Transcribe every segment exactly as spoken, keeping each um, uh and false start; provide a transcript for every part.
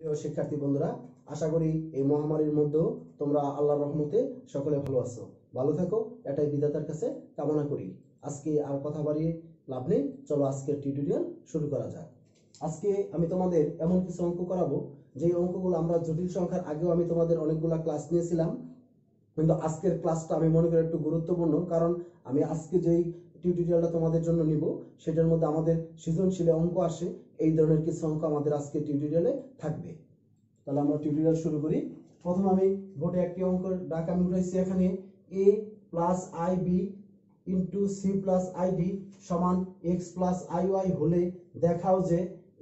প্রিয় শিক্ষার্থী বন্ধুরা, আশা করি এই মহামারীর মধ্যেও তোমরা আল্লাহর রহমতে সকলে ভালো আছো, ভালো থাকো, এটাই বিধাতার কাছে কামনা করি। আজকে আর কথা বাড়িয়ে লাভ নেই, চলো আজকের টিউটোরিয়াল শুরু করা যাক। আজকে আমি তোমাদের এমন কিছু অঙ্ক করাবো, যে অঙ্কগুলো আমরা জটিল সংখ্যার আগেও আমি তোমাদের অনেকগুলো ক্লাস নিয়েছিলাম, কিন্তু আজকের ক্লাসটা আমি মনে করি একটু গুরুত্বপূর্ণ, কারণ আমি আজকে যেই টিউটোরিয়ালটা তোমাদের জন্য নিব সেটার মধ্যে আমাদের সৃজনশীল অঙ্ক আসে, এই ধরনের কিছু অঙ্ক আমাদের আজকে টিউটোরিয়ালে থাকবে। তাহলে আমরা টিউটোরিয়াল শুরু করি। প্রথম আমি বোর্ডে একটি অঙ্ক ডাক আমি উঠাইছি, এখানে A plus I B into C plus I D সমান এক্স প্লাস আই ওয়াই হলে দেখাও যে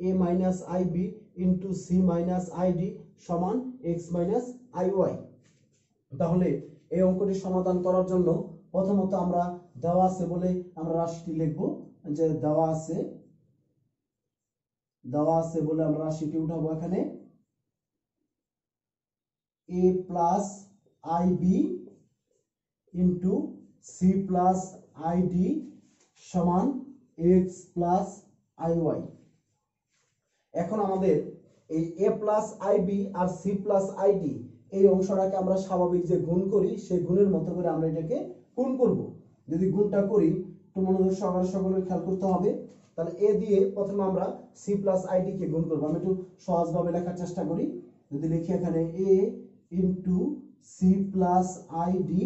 A minus I B into C minus I D সমান এক্স মাইনাস আই ওয়াই। তাহলে এই অঙ্কটি সমাধান করার জন্য প্রথমত আমরা দেওয়া আছে বলে আমরা রাশিটি লিখব, যে দেওয়া আছে দেওয়া আছে বলে আমরা রাশিটি উঠাবো। এখানে a plus ib into C plus id সমান x প্লাস iy। এখন আমাদের এই a প্লাস ib আর c প্লাস id এই অংশটাকে আমরা স্বাভাবিক যে গুণ করি সেই গুণের মতো করে আমরা এটাকে গুণ করব। যদি গুণটা করি একটু মনোযোগ সহকারে সকলে খেয়াল করতে হবে। তাহলে a দিয়ে প্রথমে আমরা c প্লাস id কে গুণ করব। আমি একটু সহজভাবে লেখার চেষ্টা করি, যদি লিখি এখানে a into C plus ID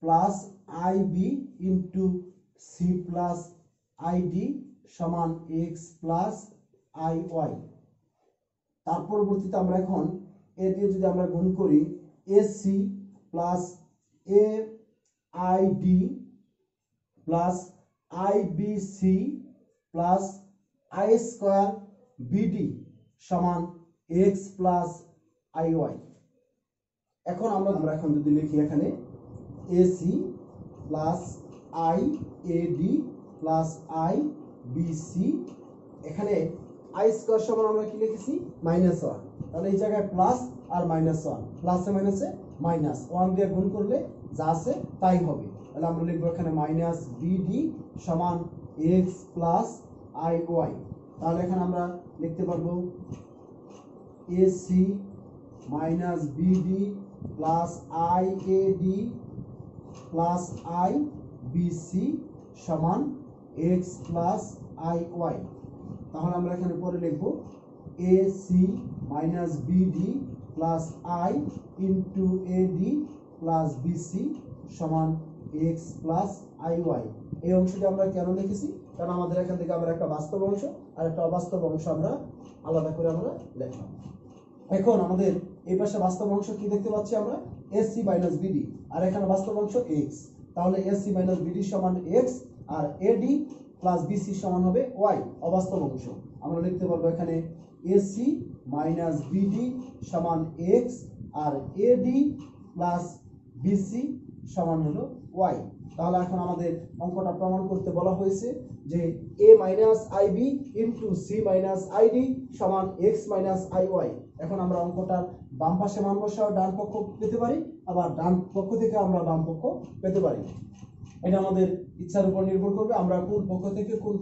plus IB into C plus ID সমান এক্স প্লাস আই ওয়াই। তার পরবর্তীতে আমরা এখন এ দিয়ে যদি আমরা গুণ করি A C plus A ID plus IB C plus I square BD সমান এক্স প্লাস আই ওয়াই। এখন আমরা আমরা এখন যদি লিখি এখানে A C plus I A D plus I B C, এখানে আই স্কোয়ার সমান আমরা কি লিখেছি মাইনাস ওয়ান, তাহলে এই জায়গায় প্লাস আর মাইনাস ওয়ান, প্লাসে মাইনাসে মাইনাস, ওয়ান দিয়ে গুণ করলে যা আছে তাই হবে। তাহলে আমরা লিখবো এখানে মাইনাস বি ডি সমান এক্স প্লাস আই ওয়াই। তাহলে এখানে আমরা লিখতে পারবো A C minus B D plus I A D plus I B C সমান এক্স প্লাস আই ওয়াই। তাহলে আমরা এখানে পরে লিখব A C minus B D plus I into A D plus B C সমান এক্স প্লাস আই ওয়াই। এই অংশটি আমরা কেন লিখেছি, কারণ আমাদের এখান থেকে আমরা একটা বাস্তব অংশ আর একটা অবাস্তব অংশ আমরা আলাদা করে আমরা লিখলাম। এখন আমাদের এই পাশে বাস্তব অংশ কি দেখতে পাচ্ছি আমরা ac মাইনাস বিডি, আর এখানে বাস্তব অংশ x, তাহলে ac মাইনাস বিডি সমান x আর ad প্লাস bc সমান হবে y অবাস্তব অংশ। আমরা লিখতে পারবো এখানে ac মাইনাস বিডি সমান x আর ad প্লাস bc সমান হলো y। তাহলে এখন আমাদের অঙ্কটা প্রমাণ করতে বলা হয়েছে যে a minus IB into C minus ID সমান এক্স মাইনাস আই ওয়াই। এখন আমরা অঙ্কটার বাম পাশে মান বসাও ডান পক্ষ পেতে পারি, আবার ডান পক্ষ থেকে আমরা বাম পক্ষ পেতে পারি, এটা আমাদের ইচ্ছার উপর নির্ভর করবে আমরা কোন পক্ষ থেকে কোন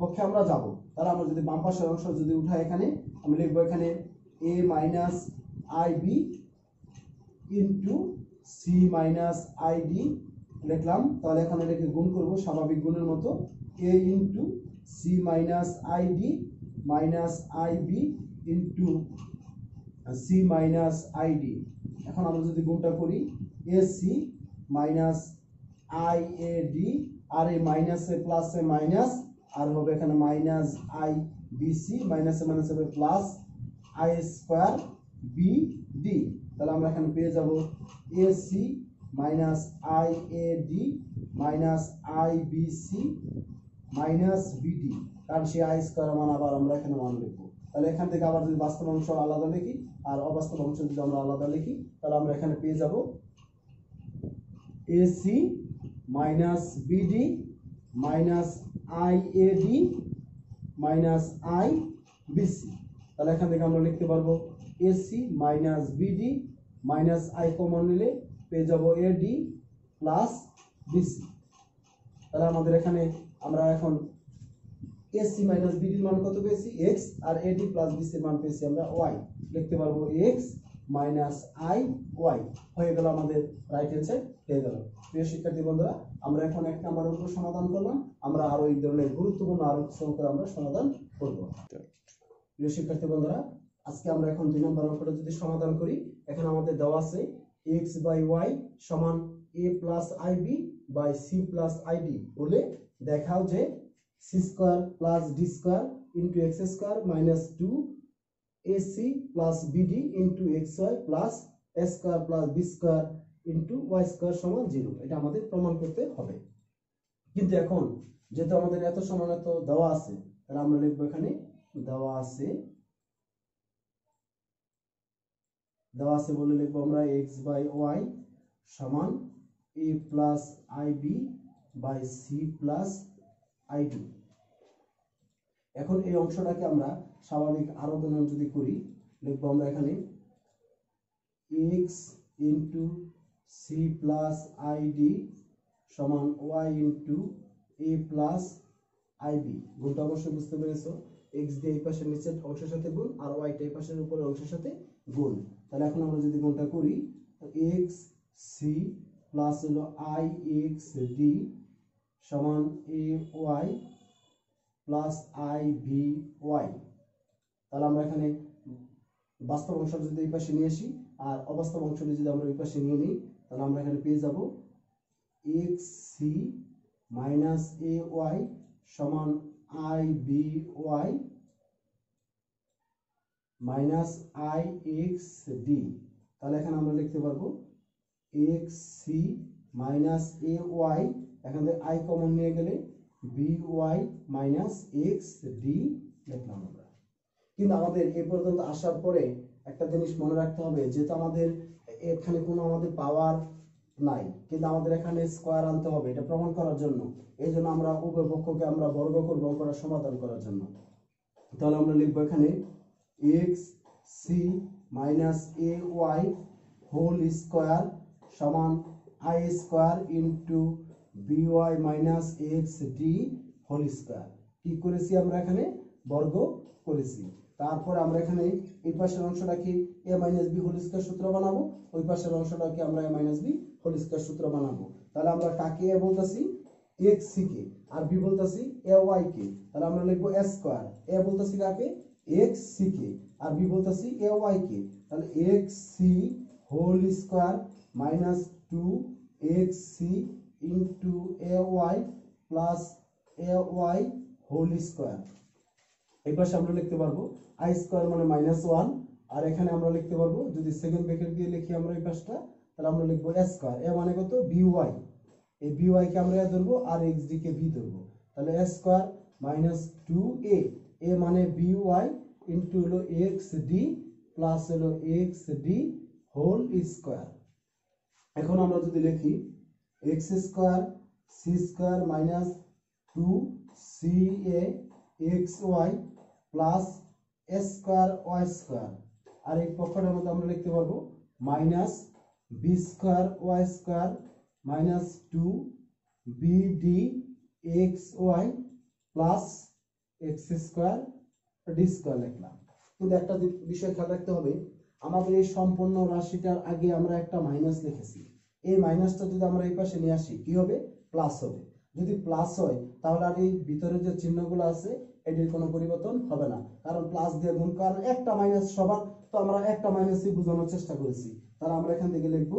পক্ষে আমরা যাব। তাহলে আমরা যদি বাম পাশের অংশ যদি উঠাই, এখানে আমি লিখবো এখানে a minus IB into C minus ID লিখলাম। তাহলে এখানে এটাকে গুণ করবো স্বাভাবিক গুণের মতো, a into C minus ID minus IB into C minus ID. এখন আমরা যদি গুণটা করি A C minus I A D, আর এই মাইনাসে প্লাসে মাইনাস, আর হবে এখানে মাইনাস আই বি সি, মাইনাসে মাইনাস হবে plus I square B D. তাহলে আমরা এখানে পেয়ে যাব A C minus I A D minus I B C minus B D, কারণ সে আই স্কোয়ার মান আবার আমরা এখানে মান লিখবো। তাহলে এখান থেকে আবার যদি বাস্তব অংশ আলাদা লিখি আর অবাস্তব অংশ যদি আমরা আলাদা লিখি, তাহলে আমরা এখানে পেয়ে যাব A C minus BD minus I A D minus I BC. তাহলে এখান থেকে আমরা লিখতে পারবো A C minus BD minus I common নিলে পেয়ে যাব এ ডি প্লাস বিসি। তাহলে আমাদের এখানে আমরা এখন एसि माइनस बिडिर मान कत पेয়েছি एक्स और एडी प्लस बीसर मान पेয়েছি আমরা वाई লিখতে পারবো एक्स माइनस आई वाई হয়ে গেল আমাদের রাইট হ্যান্ড সাইড পেয়ে গেল। প্রিয় শিক্ষার্থী বন্ধুরা আমরা এখন এক নম্বরের উপর সমাধান করলাম, আমরা আরো এই ধরনের গুরুত্বপূর্ণ আরো সংখ্যা আমরা সমাধান করব। প্রিয় শিক্ষার্থী বন্ধুরা আজকে আমরা এখন দুই নম্বরের উপর যদি সমাধান করি, এখন আমাদের দেওয়া আছে एक्स बाई वाई समान A plus I B by C plus I D बोले देखाओ जे C square plus D square into X square minus two A C plus B D into X Y plus A square plus B square into Y square समान zero. এটা আমাদের প্রমাণ করতে হবে, কিন্তু এখন যেহেতু আমাদের এত সমান এত দেওয়া আছে তাহলে আমরা লিখবো এখানে দেওয়া আছে দেওয়া আছে বলে লিখবো আমরা এক্স বাই ওয়াই সমান A plus I B by C plus I D. এখন এই অংশটাকে আমরা স্বাভাবিক আরো গুণন যদি করি লিখবো আমরা এখানে x into C plus I D সমান y into a plus I B. গুণটা অবশ্যই বুঝতে পেরেছো, x দিয়ে এই পাশের নিচের অংশের সাথে গুণ আর y টা এই পাশের উপরের অংশের সাথে গুণ। তাহলে এখন আমরা যদি গুণটা করি x সি प्लस हलो आई एक्स डी समान a y plus I B y. তাহলে আমরা এখানে বাস্তব অংশটা যদি এই পাশে নিয়ে আসি আর অবাস্তব অংশটা যদি আমরা এই পাশে নিয়ে নিই তাহলে আমরা এখানে পেয়ে যাব x C minus A Y সমান i B y minus i x d. তাহলে এখানে আমরা লিখতে পারবো एक्स सी माइनस ए वाई एखान आई कमन नहीं गले b Y minus x d लिखलाम। কিন্তু আমাদের এই পর্যন্ত আসার পরে একটা জিনিস মনে রাখতে হবে, যেটা আমাদের এখানে কোনো আমাদের পাওয়ার নাই কিন্তু আমাদের এখানে স্কয়ার আনতে হবে এটা প্রমাণ করার জন্য। এই জন্য আমরা উভয় পক্ষকে আমরা বর্গ করব করা সমাধান করার জন্য। তাহলে আমরা লিখব এখানে এক্স সি মাইনাস এ ওয়াই হোল স্কয়ার समान i square into b Y minus x d whole square की করেছি আমরা এখানে বর্গ করেছি। তারপর আমরা এখানে এই পাশের অংশটাকে a minus b whole square সূত্র বানাবো, ওই পাশের অংশটাকে আমরা a minus b whole square সূত্র বানাবো। তাহলে আমরা কাকে a বলতাছি x c কে আর b বলতাছি a y কে। তাহলে আমরা লিখবো a স্কয়ার, a বলতাছি কাকে x c কে আর b বলতাছি a y কে। তাহলে x c whole square minus two x c into a y plus a y whole square. एबार हम लिखते पारबो आई स्क्वायर माने माइनस वन और एखाने आमरा लिखते पारबो जो सेकेंड ब्रैकेट दिए लिखी आमरा एई पाशटा ताहले आमरा लिखबो ए स्क्वायर ए माने कत b y a b y के आमरा ए धरबो और एक्स डी के बी धरबो। ताहले a square minus two a ए माने बी वाई इंटू हलो एक्स डी प्लस हलो एक्स डी होल स्क्वायर। এখন আমরা যদি লিখি x square c square minus two c a xy plus s square y square আর এই পক্ষটার মধ্যে আমরা লিখতে পারবো minus b square y square minus two b d xy plus x square d square লিখলাম। কিন্তু একটা বিষয় খেয়াল রাখতে হবে আমাদের এই সম্পূর্ণ রাশিটার আগে আমরা একটা মাইনাস লিখেছি, এই মাইনাসটা যদি আমরা এই পাশে নিয়ে আসি কি হবে প্লাস হবে। যদি প্লাস হয় তাহলে আর এই ভিতরে যে চিহ্নগুলো আছে এটির কোনো পরিবর্তন হবে না, কারণ প্লাস দিয়ে গুণ কারণ একটা মাইনাস সবার, তো আমরা একটা মাইনাসই বোঝানোর চেষ্টা করেছি। তাহলে আমরা এখান থেকে লিখবো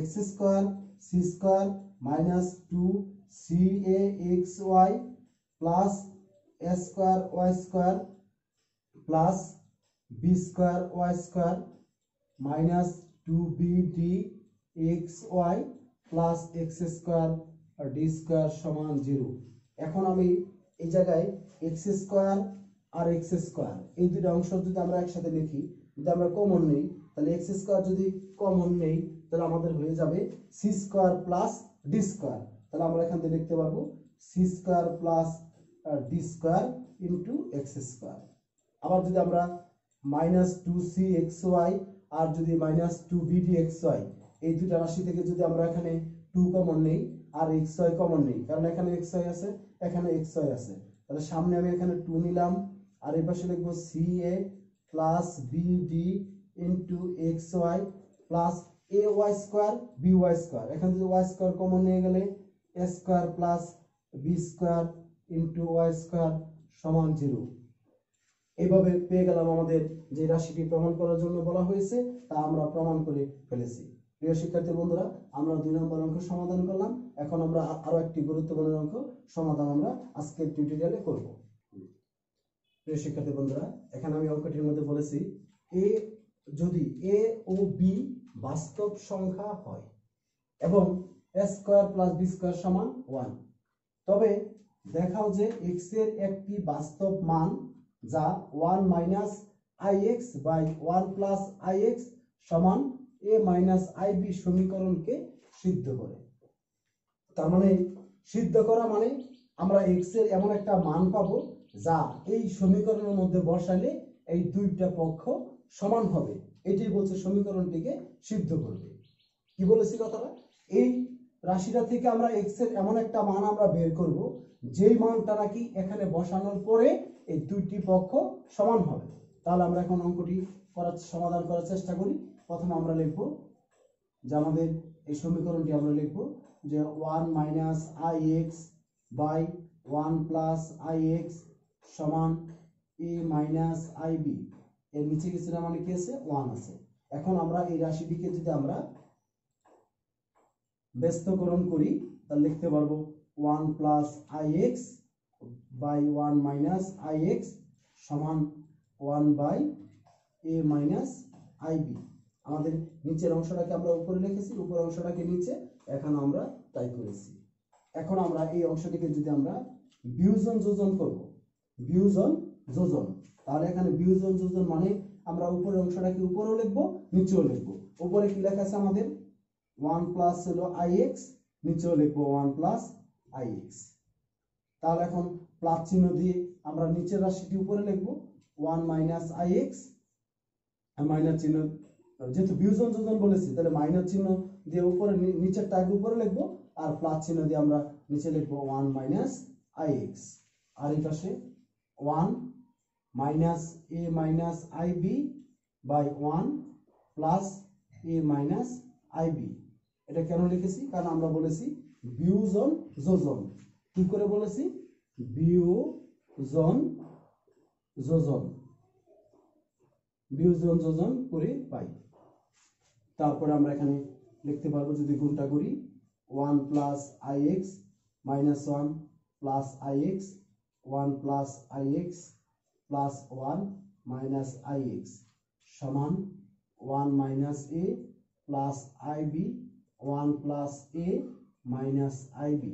x square c square minus two c a x y plus a square y square plus b square y square minus two b d x Y plus x square और डी स्क्वायर समान zero. এখন আমি এই জায়গায় x square আর x square এই দুটো অংশ যদি আমরা একসাথে লিখি যদি আমরা কমন নেই তাহলে एक्स স্কয়ার যদি কমন নেই তাহলে আমাদের হয়ে যাবে c square plus d square. তাহলে আমরা এখান থেকে লিখতে পারবো c square plus d square into x square. আবার যদি আমরা minus two c x y আর যদি minus two b d x y এই দুটা রাশি থেকে যদি আমরা এখানে টু কমন নেই আর এক্স ওয়াই কমন নেই, কারণ এখানে এক্স ওয়াই আছে এখানে এক্স ওয়াই আছে, তাহলে সামনে আমি এখানে টু নিলাম আর এই পাশে লিখব ca + bd * xy + ay² by² এখানে যদি y² কমন নিয়ে গেলে a² + b² * y² = শূন্য এভাবে পেয়ে গেলাম আমাদের যে রাশিটি প্রমাণ করার জন্য বলা হয়েছে তা আমরা প্রমাণ করে ফেলেছি। প্রিয় শিক্ষার্থী বন্ধুরা, আমরা দুই নম্বর অঙ্ক সমাধান করলাম। এখন আমরা আরো একটি গুরুত্বপূর্ণ অঙ্ক সমাধান আমরা আজকের টিউটোরিয়ালে করব। প্রিয় শিক্ষার্থী বন্ধুরা, এখানে আমি অঙ্কটির মধ্যে বলেছি a যদি a ও b বাস্তব সংখ্যা হয় এবং a² + b² = এক, তবে দেখাও যে x এর একটি বাস্তব মান যা এক মাইনাস আই এক্স by এক প্লাস আই এক্স সমান a মাইনাস আই বি সমীকরণকে সিদ্ধ করে। তার মানে সিদ্ধ করা মানে আমরা x এর এমন একটা মান পাবো যা এই সমীকরণের মধ্যে বসালে এই দুইটা পক্ষ সমান হবে। এটাই বলছে সমীকরণটিকে সিদ্ধ করবে। কি বলেছি কথাটা? এই রাশিটা থেকে আমরা x এর এমন একটা মান আমরা বের করব যেই মানটা নাকি এখানে বসানোর পরে এই দুইটি পক্ষ সমান হবে। তাহলে আমরা এখন অঙ্কটি করার সমাধান করার চেষ্টা করি। প্রথমে আমরা লিখব যে আমাদের এই সমীকরণটি আমরা লিখব যে এক মাইনাস আই এক্স বাই এক প্লাস আই এক্স সমান a মাইনাস আই বি। এর নিচে কিছু না মানে কি আছে? এক আছে। এখন আমরা এই রাশিটিকে যদি আমরা ব্যস্তকরণ করি তাহলে লিখতে পারবো এক প্লাস আই এক্স by এক মাইনাস আই এক্স সমান এক by a minus I b. আমাদের নিচের অংশটাকে আমরা উপরে লিখেছি, উপরের অংশটাকে নিচে, এখন আমরা তাই করেছি। এখন আমরা এই অংশটিকে যদি আমরা বিয়োজন যোজন করব, বিয়োজন যোজন, তাহলে এখানে বিয়োজন যোজন মানে আমরা উপরের অংশটাকে উপরেও লিখব নিচেও লিখব। উপরে কি লেখা আছে আমাদের এক প্লাস হলো আই এক্স, নিচেও লিখব এক প্লাস আই এক্স। তাহলে এখন প্লাস চিহ্ন দিয়ে আমরা নিচের রাশিটি উপরে লিখব এক মাইনাস আই এক্স, আর মাইনাস চিহ্ন, যেহেতু বিয়োজন যোজন বলেছি তাহলে মাইনাস চিহ্ন দিয়ে উপরে, নিচের টাগ উপরে লিখব আর প্লাস চিহ্ন দিয়ে আমরা নিচে লিখব এক মাইনাস আই এক্স। আর এই পাশে এক minus a minus I b by এক plus a minus I b. এটা কেন লিখেছি? কারণ আমরা বলেছি বিয়োজন যোজন। কি করে বলেছি? বিয়োজন যোজন, বিয়োজন যোজন করে পাই। তারপরে আমরা এখানে লিখতে পারবো যদি গুণটা করি এক প্লাস আই এক্স মাইনাস এক প্লাস আই এক্স এক প্লাস আই এক্স প্লাস এক মাইনাস আই এক্স সমান এক minus a plus I b এক plus a minus I b.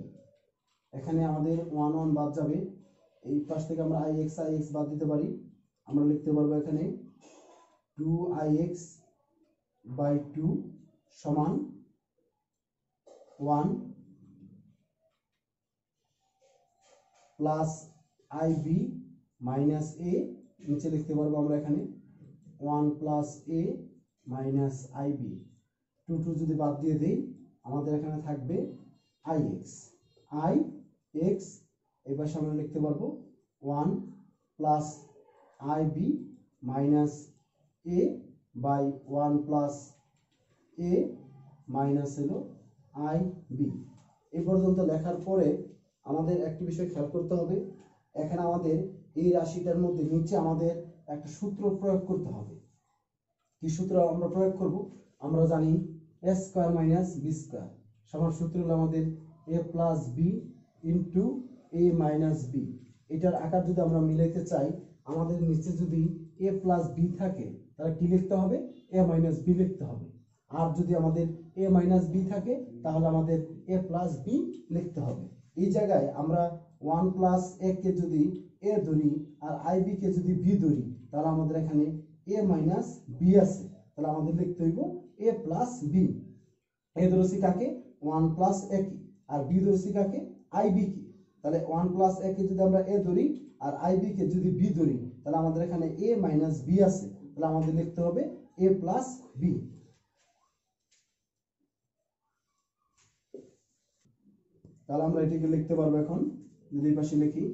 এখানে আমাদের ওয়ান ওয়ান বাদ যাবে, এই পাশ থেকে আমরা আই এক্স আই এক্স বাদ দিতে পারি। আমরা লিখতে পারবো এখানে two i x by two সমান one plus I b minus a, নিচে লিখতে পারবো আমরা এখানে one plus a minus I b. Two two যদি বাদ দিয়ে দিই আমাদের এখানে থাকবে আই এক্স আই এক্স, এবার আমরা লিখতে পারবো one plus I b minus a by one plus a minus হলো আই বি। এই পর্যন্ত লেখার পরে আমাদের একটি বিষয় খেয়াল করতে হবে, এখানে আমাদের এই রাশিটার মধ্যে নিচে আমাদের একটা সূত্র প্রয়োগ করতে হবে। কি সূত্র আমরা প্রয়োগ করব? আমরা জানি a square minus b square সমান সূত্র হলো আমাদের a plus b into a minus b. এটার আকার যদি আমরা মিলাইতে চাই, আমাদের নিচে যদি a প্লাস বি থাকে তাহলে কি লিখতে হবে? a মাইনাস বি লিখতে হবে। আর যদি আমাদের a মাইনাস বি থাকে তাহলে আমাদের a প্লাস বি লিখতে হবে। এই জায়গায় আমরা ওয়ান প্লাস এ কে যদি a ধরি আর আই বি কে যদি b ধরি তাহলে আমাদের এখানে a মাইনাস বি আছে, তাহলে আমাদের লিখতে হইব a প্লাস বি। এ ধরছি কাকে? ওয়ান প্লাস এ কে, আর বি ধরছি কাকে? আইবি কে। তাহলে ওয়ান প্লাস এ কে যদি আমরা এ ধরি আর আইবি কে যদি বি ধরি তাহলে আমাদের এখানে এ মাইনাস বি আছে, তাহলে আমাদের লিখতে হবে এ প্লাস বি। তাহলে আমরা এটিকে লিখতে পারবো, এখন যদি এই পাশে লিখি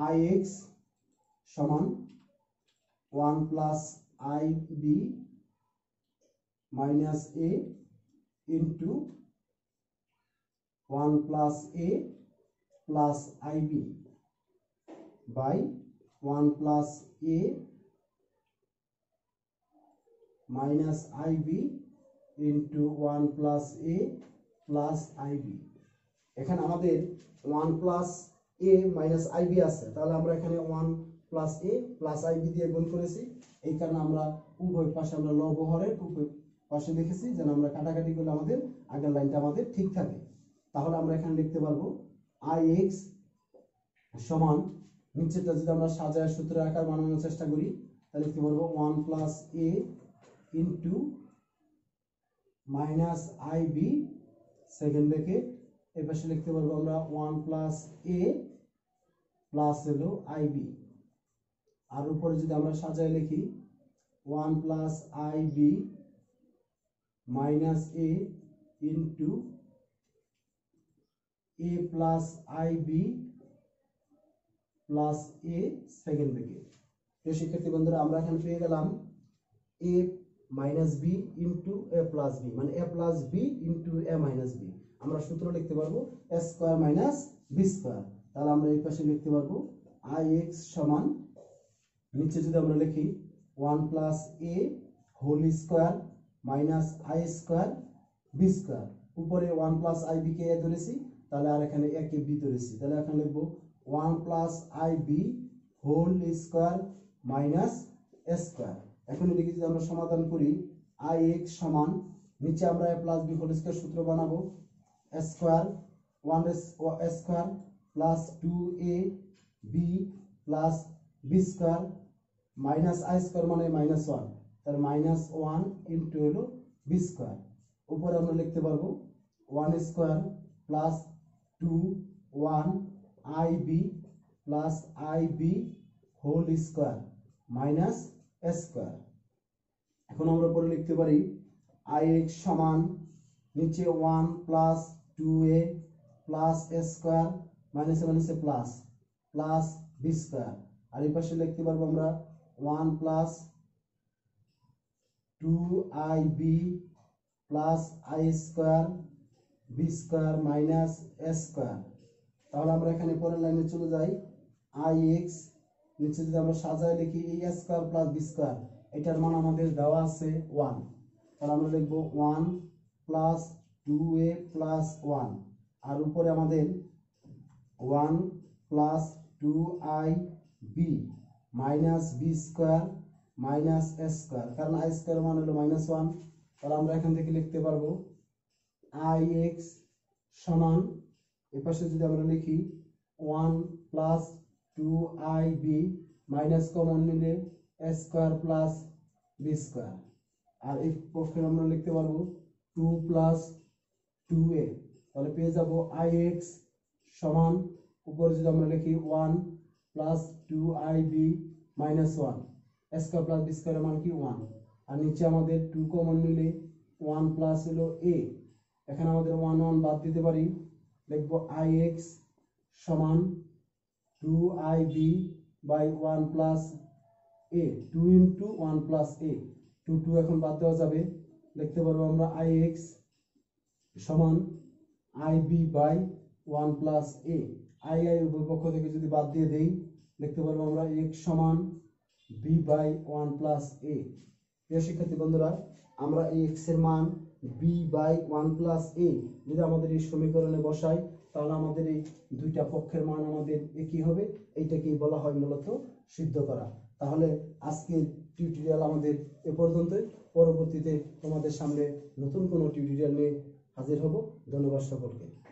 आई एक्स समान one plus I B minus a into one plus a plus I B by one plus a minus i b into one plus a plus I b एखाने आमादेर one plus a minus i b आछे ताहले आमरा एखाने one plus a plus I b दिए गुण करेছি এই কারণে আমরা উভয় পাশে আমরা লব হরের উভয় পাশে দেখেছি যেন আমরা কাটাকাটি করলে আমাদের আগের লাইনটা আমাদের ঠিক থাকে তাহলে আমরা এখানে লিখতে পারবো i x সমান নিচেরটা যদি আমরা সাজায় সূত্রের আকার বানানোর চেষ্টা করি তাহলে লিখতে পারবো one plus a into minus ib second bracket এই পাশে লিখতে পারবো আমরা वन প্লাস a প্লাস হলো ib আর উপরে যদি আমরা সাজায় লিখি one plus ib minus a into a plus ib plus a second bracket तो शिक्षार्थी बंधुरा আমরা এখানে পেয়ে গেলাম a minus b into a plus b মানে a plus b into a minus b আমরা সূত্র লিখতে পারবো a square minus b square তাহলে আমরা এই পাশে লিখতে পারবো ix সমান नीचे जो আমরা লিখি one plus a whole square minus i square b square ऊपर वन प्लस आई बी के ए धरेছি তাহলে আর এখানে a কে b ধরেছি তাহলে এখন লিখব one plus I b whole square minus a square এখন এটাকে যদি আমরা সমাধান করি i x সমান নিচে আমরা a plus b whole square সূত্র বানাবো a square one a square plus two a b plus b square minus i square माने माइनस वन तर माइनस वन इंटू एलो बी स्क्वायर ऊपर हम लिखते पारबो one square plus two one i b plus I b whole square minus a square एखन आमरा परे लिखते पारी आई एक्स समान नीचे one plus two a plus A square minus minus plus plus B square आर एई पाशे लिखते पारबो आमरा one plus two I b plus i square b square minus a square ताहले आमरा एखाने परेर लाइने चले जाई आई एक्स नीचे जदि आमरा साजाय लिखी a square plus B square एटार मान आमादेर देवा आछे वन ताहले आमरा लिखबो one plus two a plus one आर उपरे आमादेर one plus two I B minus b square minus a square कारण आई स्क्वायर मान हलो माइनस वन और आमरा एखान थेके लिखते पारबो आई एक्स समान ए पाशे जोदि आमरा लिखी वन प्लस टू आई बी माइनस कमन निले ए स्क्वायर प्लस बी स्क्वायर और एक पक्षे आमरा लिखते पारबो टू प्लस टू ए ताहले पेये जाबो आई एक्स समान उपरे जोदि आमरा लिखी वन प्लस टू आई B minus one square plus B square मान कि वन और नीचे हमारे टू कमन मिले वन प्लस हलो ए एखे वन वन बद दीते लिखब आई एक्स समान two I B by one plus a two into one plus a two two एखन बद देवा जाबे लिखते पारबो आमरा आई एक्स समान i B by one plus a i i उभय पक्ष थेके जोदि बद दिए देई लिखते पारबो आमरा एक्स समान b by one plus a ये शिक्षार्थी बंधुरा आमरा x এর मान b by one plus a যদি আমাদের এই সমীকরণে বসাই তাহলে আমাদের এই দুইটা পক্ষের মান আমাদের একই হবে এইটাকেই বলা হয় মূলত সিদ্ধ করা তাহলে আজকের টিউটোরিয়াল আমাদের এ পর্যন্তই পরবর্তীতে তোমাদের সামনে নতুন কোনো টিউটোরিয়াল নিয়ে হাজির হব ধন্যবাদ সকলকে।